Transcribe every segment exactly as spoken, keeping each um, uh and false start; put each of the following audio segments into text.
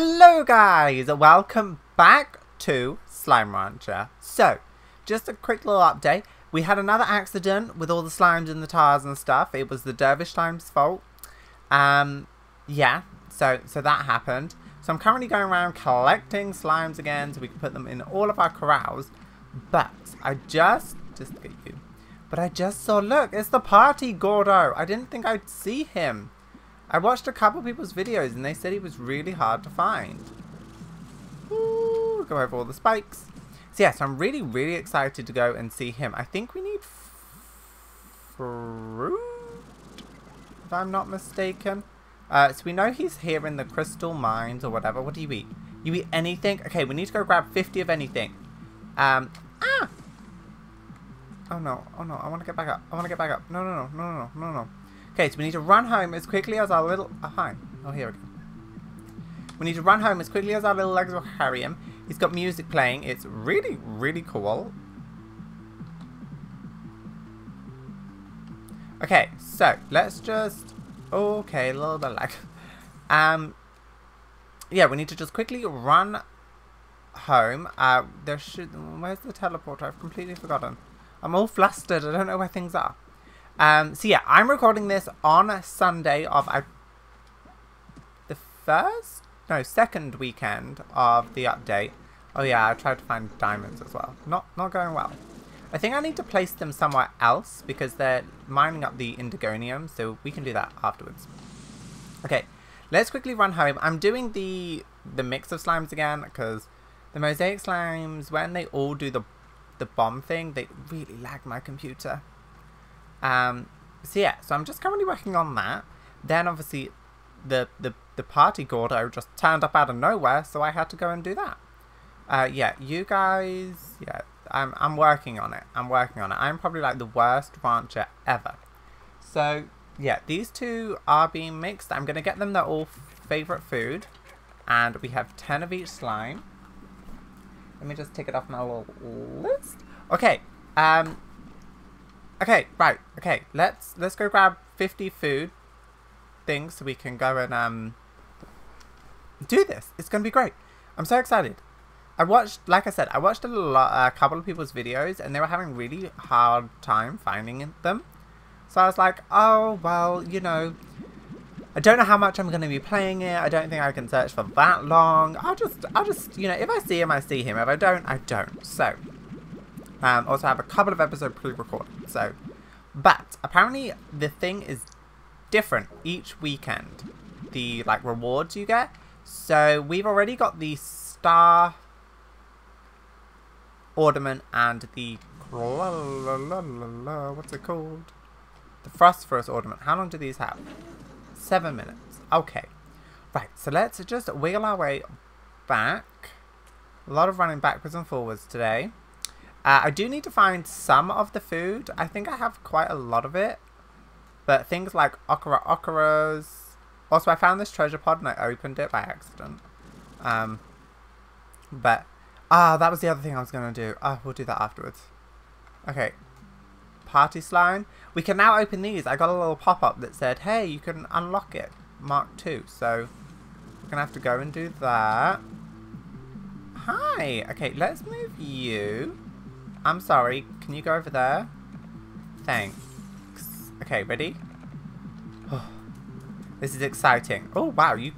Hello guys, welcome back to Slime Rancher. So, just a quick little update. We had another accident with all the slimes in the tires and stuff. It was the Dervish slime's fault. Um, yeah, so, so that happened. So I'm currently going around collecting slimes again so we can put them in all of our corrals. But I just, just look at you. But I just saw, look, it's the party Gordo. I didn't think I'd see him. I watched a couple people's videos and they said he was really hard to find. Ooh, go over all the spikes. So yes, I'm really, really excited to go and see him. I think we need fruit, if I'm not mistaken. Uh, so we know he's here in the crystal mines or whatever. What do you eat? You eat anything? Okay, we need to go grab fifty of anything. Um, ah! Oh no, oh no, I want to get back up. I want to get back up. No, no, no, no, no, no, no. Okay, so we need to run home as quickly as our little... Oh, hi. Oh, here we go. We need to run home as quickly as our little legs will carry him. He's got music playing. It's really, really cool. Okay, so let's just... Okay, a little bit lag. Um, yeah, we need to just quickly run home. Uh, there should... Where's the teleporter? I've completely forgotten. I'm all flustered. I don't know where things are. Um, so yeah, I'm recording this on a Sunday of uh, the first, no, second weekend of the update. Oh yeah, I tried to find diamonds as well. Not, not going well. I think I need to place them somewhere else because they're mining up the Indigonium, so we can do that afterwards. Okay, let's quickly run home. I'm doing the the mix of slimes again because the mosaic slimes, when they all do the the bomb thing, they really lag my computer. Um, so yeah, so I'm just currently working on that. Then obviously the, the, the party Gordo just turned up out of nowhere, so I had to go and do that. Uh, yeah, you guys, yeah, I'm, I'm working on it. I'm working on it. I'm probably like the worst rancher ever. So yeah, these two are being mixed. I'm going to get them their all favorite food. And we have ten of each slime. Let me just take it off my little list. Okay, um... Okay, right, okay, let's let's go grab fifty food things so we can go and um do this. It's gonna be great. I'm so excited. I watched, like I said, I watched a, lot, a couple of people's videos and they were having really hard time finding them. So I was like, oh, well, you know, I don't know how much I'm gonna be playing it. I don't think I can search for that long. I'll just, I'll just, you know, if I see him, I see him. If I don't, I don't, so. Um, also have a couple of episodes pre-recorded, so, but apparently the thing is different each weekend, the, like, rewards you get, so we've already got the star ornament and the, what's it called, the phosphorus ornament. How long do these have? Seven minutes, okay, right, so let's just wiggle our way back, a lot of running backwards and forwards today. Uh, I do need to find some of the food. I think I have quite a lot of it. But things like okra okras. Also, I found this treasure pod and I opened it by accident. Um, but, ah, that was the other thing I was going to do. Oh, we'll do that afterwards. Okay. Party slime. We can now open these. I got a little pop-up that said, hey, you can unlock it. Mark two. So, we're going to have to go and do that. Hi. Okay, let's move you. I'm sorry, can you go over there? Thanks. Okay, ready? Oh, this is exciting. Oh, wow, you...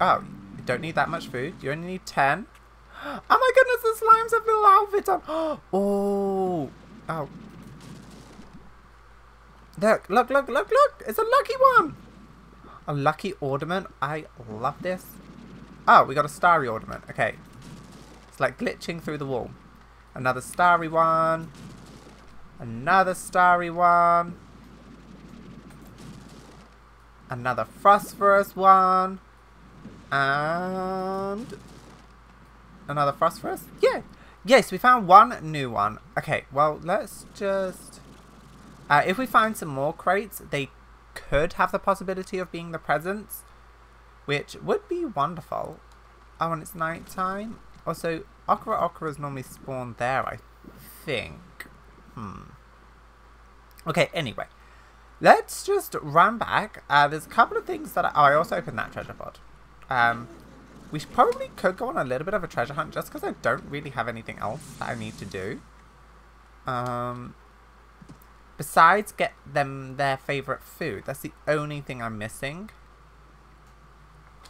Oh, you don't need that much food. You only need ten. Oh my goodness, the slimes have little outfits on. Oh, oh. Look, look, look, look, look. It's a lucky one. A lucky ornament. I love this. Oh, we got a starry ornament. Okay. It's like glitching through the wall. Another starry one. Another starry one. Another phosphorus one. And... Another phosphorus? Yeah. Yes, we found one new one. Okay, well, let's just... Uh, if we find some more crates, they could have the possibility of being the presents. Which would be wonderful. Oh, and it's night time. Also... Okra okras normally spawn there, I think. Hmm. Okay, anyway. Let's just run back. Uh, there's a couple of things that... I, oh, I also opened that treasure pod. Um, We probably could go on a little bit of a treasure hunt just because I don't really have anything else that I need to do. Um, besides get them their favorite food. That's the only thing I'm missing.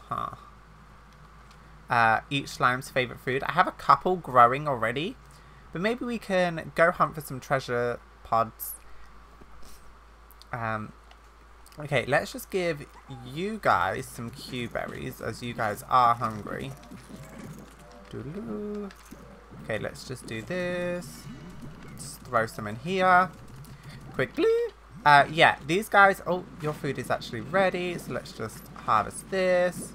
Huh. Uh, each slime's favorite food. I have a couple growing already. But maybe we can go hunt for some treasure pods. Um... Okay, let's just give you guys some Q berries as you guys are hungry. Doodaloo. Okay, let's just do this. Just throw some in here. Quickly. Uh, yeah, these guys... Oh, your food is actually ready. So let's just harvest this.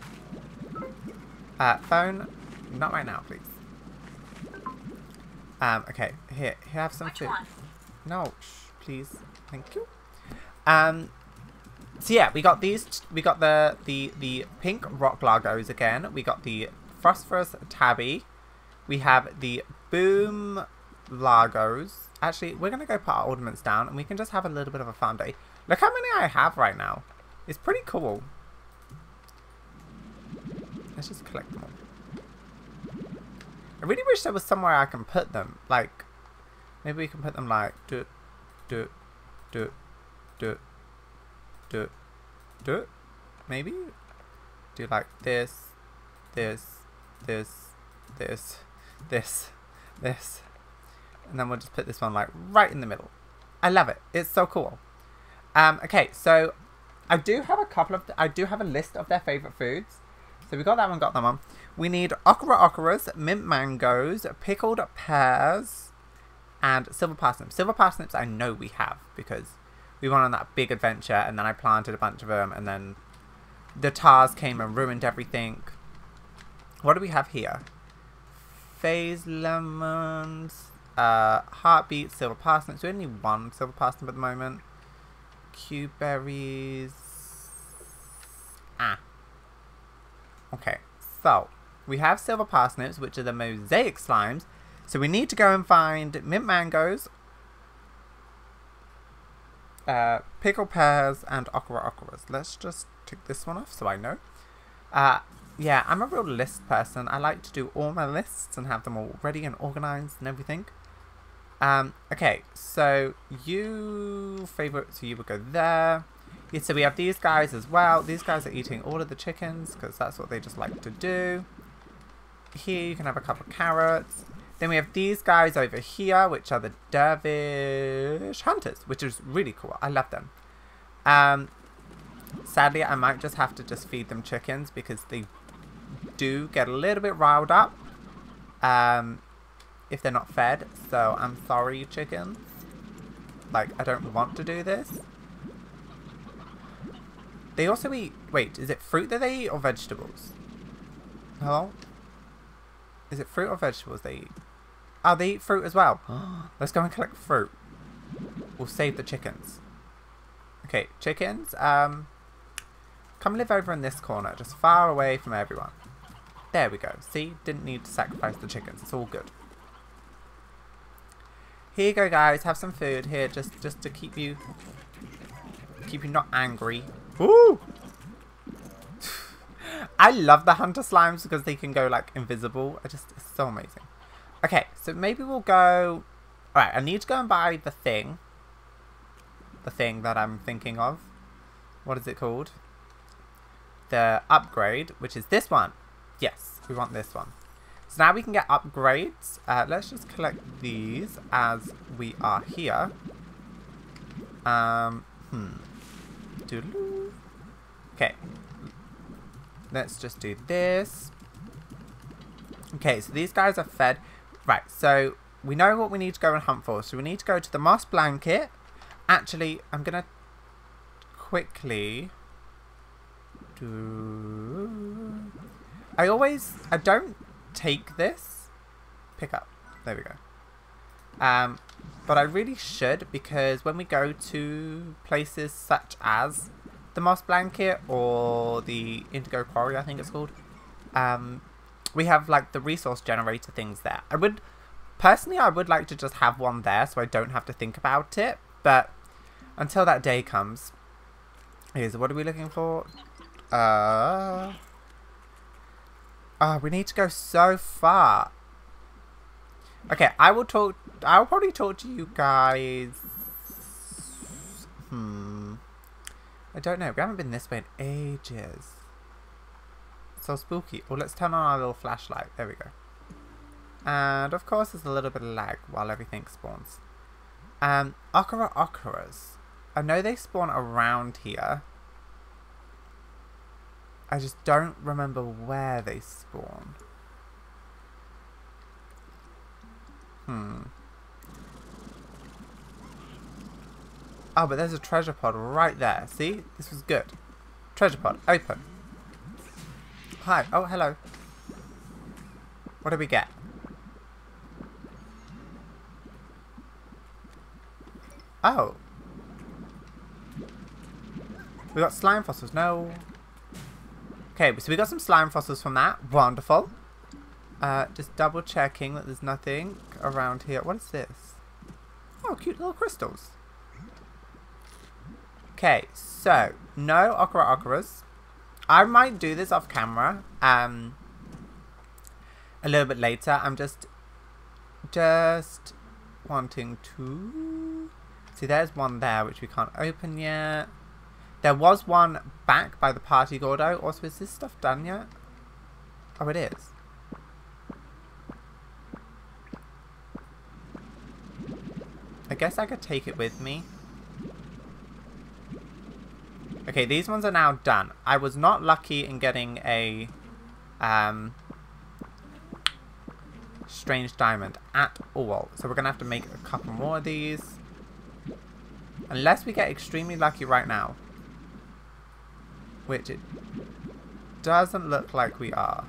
Uh, phone. Not right now, please. Um, okay, here. Here, have some Which food. One? No, shh, please. Thank you. Um... So yeah, we got these, we got the, the, the pink rock largos again, we got the phosphorus tabby, we have the boom largos. Actually, we're going to go put our ornaments down and we can just have a little bit of a farm day. Look how many I have right now. It's pretty cool. Let's just collect them all. I really wish there was somewhere I can put them. Like, maybe we can put them like, do, do, do, do. Do it, do it, maybe? Do like this, this, this, this, this, this. And then we'll just put this one like right in the middle. I love it. It's so cool. Um, okay, so I do have a couple of, th I do have a list of their favourite foods. So we got that one, got that one. We need okra okras, mint mangoes, pickled pears, and silver parsnips. Silver parsnips I know we have because... we went on that big adventure, and then I planted a bunch of them, and then the Tars came and ruined everything. What do we have here? Phase lemons, uh, heartbeat, silver parsnips. We only need one silver parsnip at the moment. Q berries. Ah. Okay, so we have silver parsnips, which are the mosaic slimes. So we need to go and find mint mangoes. Uh, pickle pears and okra okras. Let's just tick this one off so I know. Uh, yeah, I'm a real list person. I like to do all my lists and have them all ready and organised and everything. Um, okay, so you favourite, so you would go there. Yeah, so we have these guys as well. These guys are eating all of the chickens because that's what they just like to do. Here you can have a couple of carrots. Then we have these guys over here, which are the Dervish Hunters, which is really cool. I love them. Um, sadly, I might just have to just feed them chickens because they do get a little bit riled up um, if they're not fed. So I'm sorry, chickens. Like, I don't want to do this. They also eat... Wait, is it fruit that they eat or vegetables? Hello? Is it fruit or vegetables they eat? Oh, they eat fruit as well. Let's go and collect fruit. We'll save the chickens. Okay, chickens, um, come live over in this corner, just far away from everyone. There we go. See, didn't need to sacrifice the chickens. It's all good. Here you go, guys. Have some food here, just just to keep you keep you not angry. Ooh. I love the hunter slimes because they can go like invisible. It just, it's so amazing. Okay, so maybe we'll go... Alright, I need to go and buy the thing. The thing that I'm thinking of. What is it called? The upgrade, which is this one. Yes, we want this one. So now we can get upgrades. Uh, let's just collect these as we are here. Um, hmm. Doodaloo. Okay. Let's just do this. Okay, so these guys are fed. Right, so we know what we need to go and hunt for. So we need to go to the Moss Blanket. Actually, I'm going to quickly do... I always... I don't take this. Pick up. There we go. Um, but I really should because when we go to places such as... the Moss Blanket or the Indigo Quarry, I think it's called. Um, we have like the resource generator things there. I would, personally, I would like to just have one there so I don't have to think about it. But until that day comes, here's what are we looking for? Uh, Oh, we need to go so far. Okay, I will talk... I will probably talk to you guys... Hmm... I don't know. We haven't been this way in ages. So spooky. Well, let's turn on our little flashlight. There we go. And, of course, there's a little bit of lag while everything spawns. Um, Okara Okaras. I know they spawn around here. I just don't remember where they spawn. Hmm. Oh, but there's a treasure pod right there. See? This was good. Treasure pod. Open. Hi. Oh, hello. What do we get? Oh. We got slime fossils. No. Okay, so we got some slime fossils from that. Wonderful. Uh, just double checking that there's nothing around here. What is this? Oh, cute little crystals. Okay, so no Okara Okaras. I might do this off camera. Um, a little bit later. I'm just, just wanting to see. There's one there which we can't open yet. There was one back by the party, Gordo. Also, is this stuff done yet? Oh, it is. I guess I could take it with me. Okay, these ones are now done. I was not lucky in getting a um, strange diamond at all. So we're going to have to make a couple more of these. Unless we get extremely lucky right now. Which it doesn't look like we are.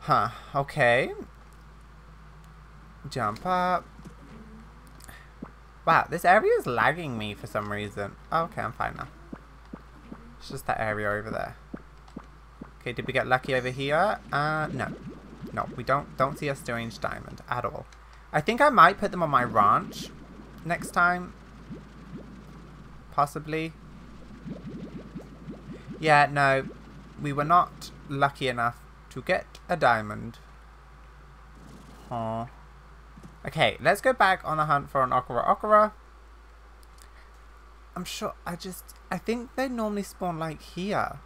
Huh. Okay. Jump up. Wow, this area is lagging me for some reason. Oh, okay, I'm fine now. It's just that area over there. Okay, did we get lucky over here? Uh, no. No, we don't don't see a strange diamond at all. I think I might put them on my ranch next time. Possibly. Yeah, no. We were not lucky enough to get a diamond. Aww. Okay, let's go back on the hunt for an Okara Okara. I'm sure, I just... I think they normally spawn like here.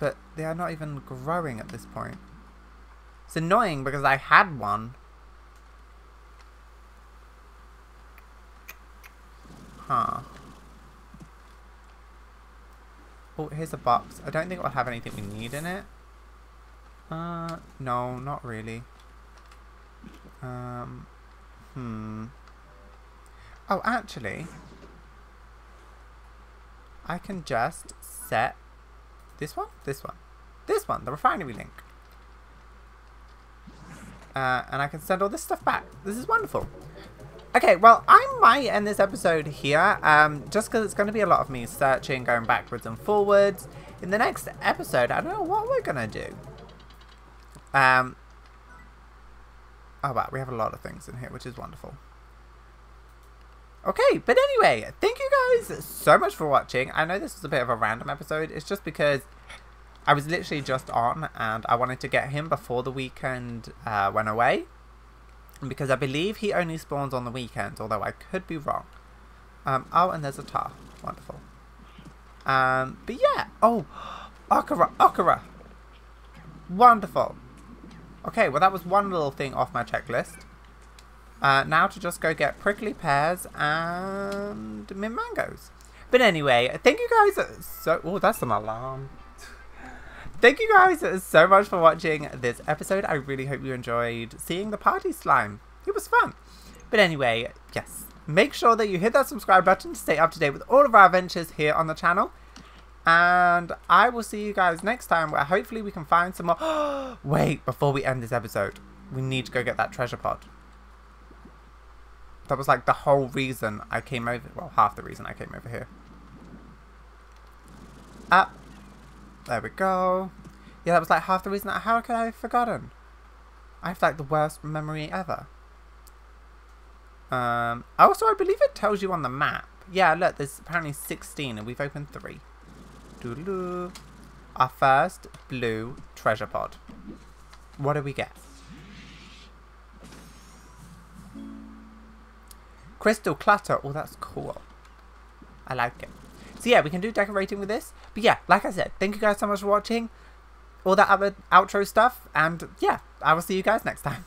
But they are not even growing at this point. It's annoying because I had one. Huh. Oh, here's a box. I don't think it will have anything we need in it. Uh, no, not really. Um, hmm. Oh, actually, I can just set this one, this one, this one, the refinery link. Uh, and I can send all this stuff back. This is wonderful. Okay, well, I might end this episode here, um, just because it's going to be a lot of me searching, going backwards and forwards. In the next episode, I don't know what we're going to do. Um, oh, wow, we have a lot of things in here, which is wonderful. Okay, but anyway, thank you guys so much for watching. I know this was a bit of a random episode. It's just because I was literally just on, and I wanted to get him before the weekend uh, went away. Because I believe he only spawns on the weekends, although I could be wrong. Um, oh, and there's a tar. Wonderful. Um, but yeah. Oh, Okara, Okara. Wonderful. Okay, well that was one little thing off my checklist. Uh, now to just go get prickly pears and mint mangoes. But anyway, thank you guys so... Oh, that's an alarm. Thank you guys so much for watching this episode. I really hope you enjoyed seeing the party slime. It was fun. But anyway, yes. Make sure that you hit that subscribe button to stay up to date with all of our adventures here on the channel. And I will see you guys next time where hopefully we can find some more... Wait, before we end this episode, we need to go get that treasure pod. That was like the whole reason I came over... Well, half the reason I came over here. Up. Uh, There we go. Yeah, that was like half the reason. That, how could I have forgotten? I have like the worst memory ever. Um, also, I believe it tells you on the map Yeah, look, there's apparently sixteen and we've opened three. Doo-doo-doo. Our first blue treasure pod. What do we get? Crystal clutter. Oh, that's cool. I like it. So yeah, we can do decorating with this. But yeah, like I said, thank you guys so much for watching. All that other outro stuff. And yeah, I will see you guys next time.